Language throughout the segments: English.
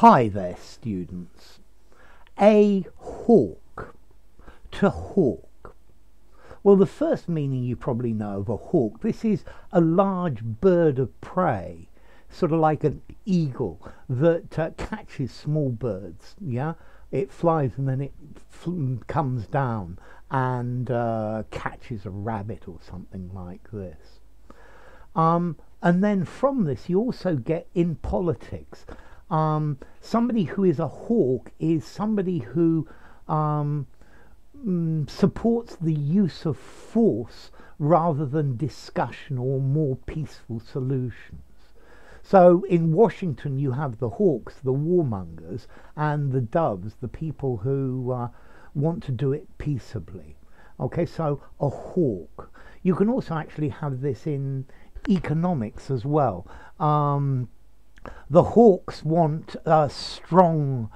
Hi there, students. A hawk. To hawk. Well, the first meaning you probably know of a hawk, this is a large bird of prey, sort of like an eagle that catches small birds, yeah? It flies and then it comes down and catches a rabbit or something like this. And then from this you also get in politics. Somebody who is a hawk is somebody who supports the use of force rather than discussion or more peaceful solutions. So in Washington you have the hawks, the warmongers, and the doves, the people who want to do it peaceably. Okay, so a hawk. You can also actually have this in economics as well. The hawks want strong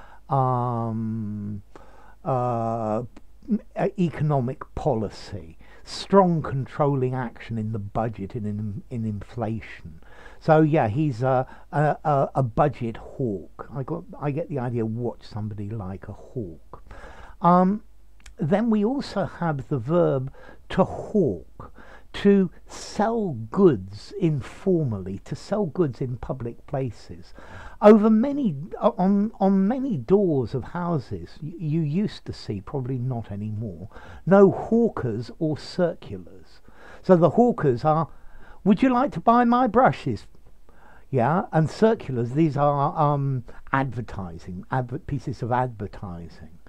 economic policy, strong controlling action in the budget and in inflation. So yeah, he's a budget hawk. I get the idea. Watch somebody like a hawk. Then we also have the verb to hawk. To sell goods informally, to sell goods in public places. On many doors of houses, you used to see, probably not anymore, no hawkers or circulars. So the hawkers are, would you like to buy my brushes? Yeah, and circulars, these are advertising, pieces of advertising.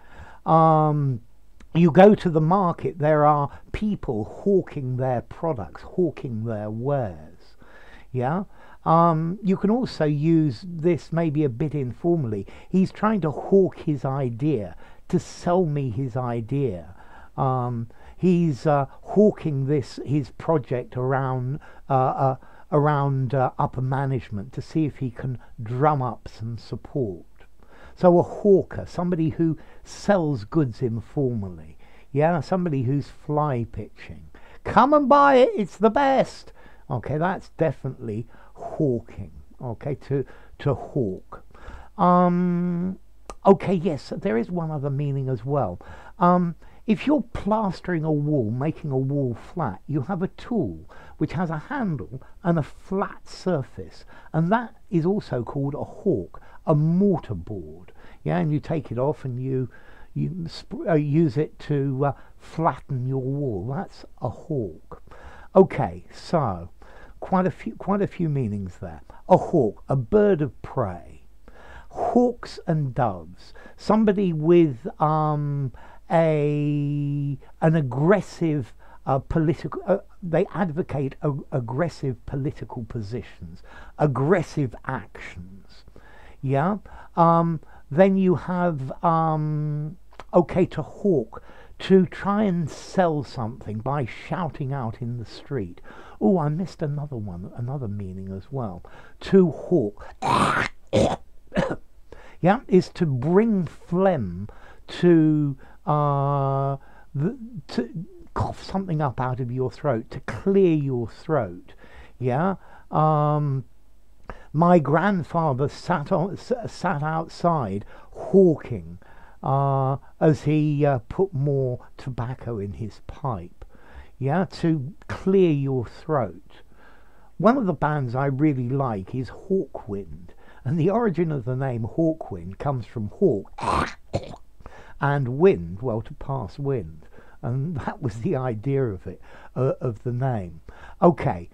You go to the market, there are people hawking their products, hawking their wares, yeah? You can also use this maybe a bit informally. He's trying to hawk his idea, to sell me his idea. He's hawking his project around upper management to see if he can drum up some support. So a hawker, somebody who sells goods informally, yeah, somebody who's fly pitching. Come and buy it, it's the best. Okay, that's definitely hawking, okay, to hawk. Okay, yes, there is one other meaning as well. If you're plastering a wall, making a wall flat, you have a tool which has a handle and a flat surface, and that is also called a hawk, a mortar board. Yeah, and you take it off and you use it to flatten your wall. That's a hawk. Okay, so quite a few meanings there. A hawk, a bird of prey. Hawks and doves. Somebody with an aggressive political, they advocate aggressive political positions, aggressive actions, yeah. Then you have okay, to hawk, to try and sell something by shouting out in the street. Oh, I missed another one, another meaning as well. To hawk, yeah, is to bring phlegm to to cough something up out of your throat, to clear your throat, yeah. My grandfather sat outside hawking as he put more tobacco in his pipe, yeah, to clear your throat. One of the bands I really like is Hawkwind, and the origin of the name Hawkwind comes from hawk and wind, well, to pass wind, and that was the idea of it, of the name. Okay,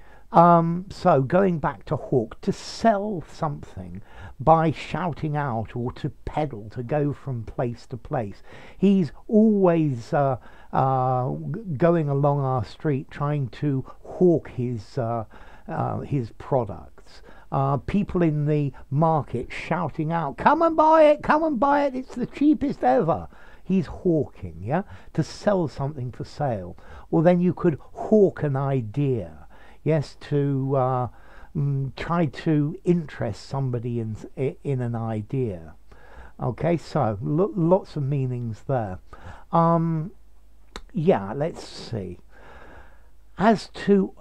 so going back to hawk, to sell something by shouting out or to pedal, to go from place to place. He's always going along our street trying to hawk his products. People in the market shouting out, come and buy it, it's the cheapest ever. He's hawking, yeah, to sell something for sale. Well, then you could hawk an idea, yes, to try to interest somebody in an idea. Okay, so lots of meanings there. Yeah, let's see. As to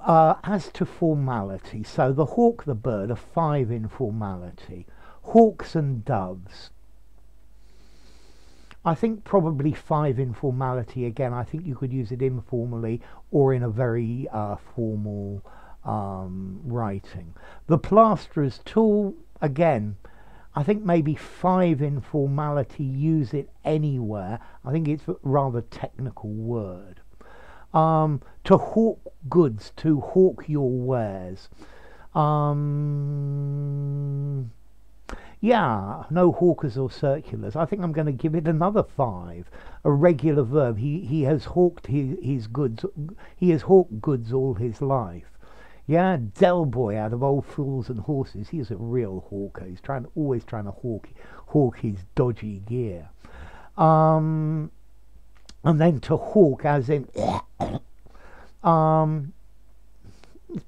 formality, so the hawk, the bird, are five in formality. Hawks and doves. I think probably five informality again. I think you could use it informally or in a very formal writing. The plasterer's tool, again, I think maybe five informality, use it anywhere. I think it's a rather technical word. To hawk goods, to hawk your wares. Yeah, no hawkers or circulars. I think I'm going to give it another five. A regular verb. He has hawked his goods. He has hawked goods all his life. Yeah, Del Boy out of Old Fools and Horses. He's a real hawker. He's always trying to hawk his dodgy gear. And then to hawk, as in, it's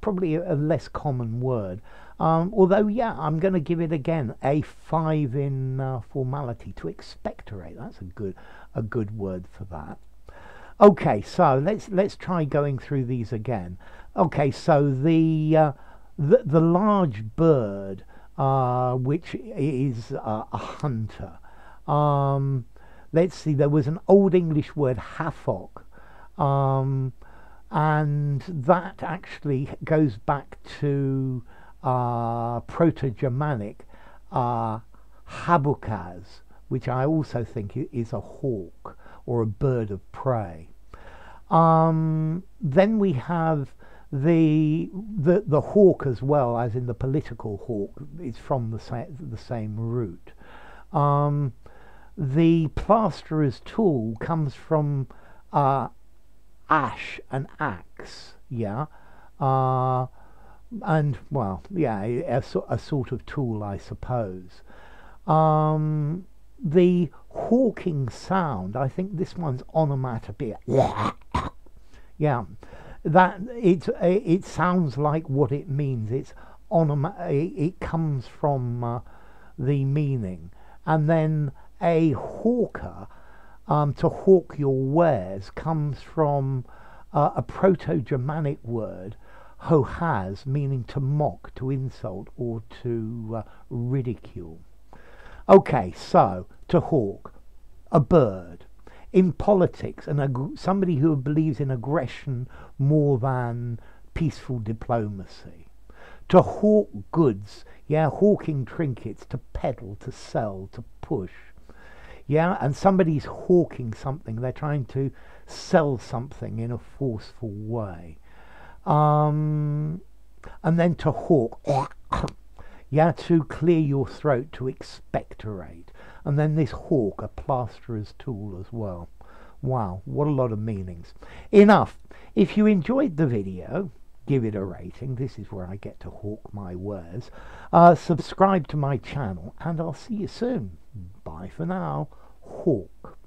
probably a less common word. Although, yeah, I'm going to give it again a five in formality. To expectorate, that's a good word for that. Okay, so let's try going through these again. Okay, so the large bird, which is a hunter. Let's see. There was an Old English word, hafok. And that actually goes back to Proto-Germanic habukaz, which I also think is a hawk or a bird of prey. Then we have the hawk as well, as in the political hawk. It's from the same root. The plasterer's tool comes from ash, an axe, yeah. And, well, yeah, a sort of tool, I suppose. The hawking sound, I think this one's onomatopoeia. Yeah, that it sounds like what it means. It's it comes from the meaning. And then a hawker, to hawk your wares, comes from a Proto-Germanic word, hohaz, meaning to mock, to insult, or to ridicule. Okay, so to hawk, a bird. In politics, somebody who believes in aggression more than peaceful diplomacy. To hawk goods, yeah, hawking trinkets, to peddle, to sell, to push. Yeah, and somebody's hawking something, they're trying to sell something in a forceful way. And then to hawk, yeah, to clear your throat, to expectorate. And then this hawk, a plasterer's tool as well. Wow, what a lot of meanings. Enough. If you enjoyed the video, give it a rating. This is where I get to hawk my wares. Subscribe to my channel, and I'll see you soon. Bye for now. Hawk.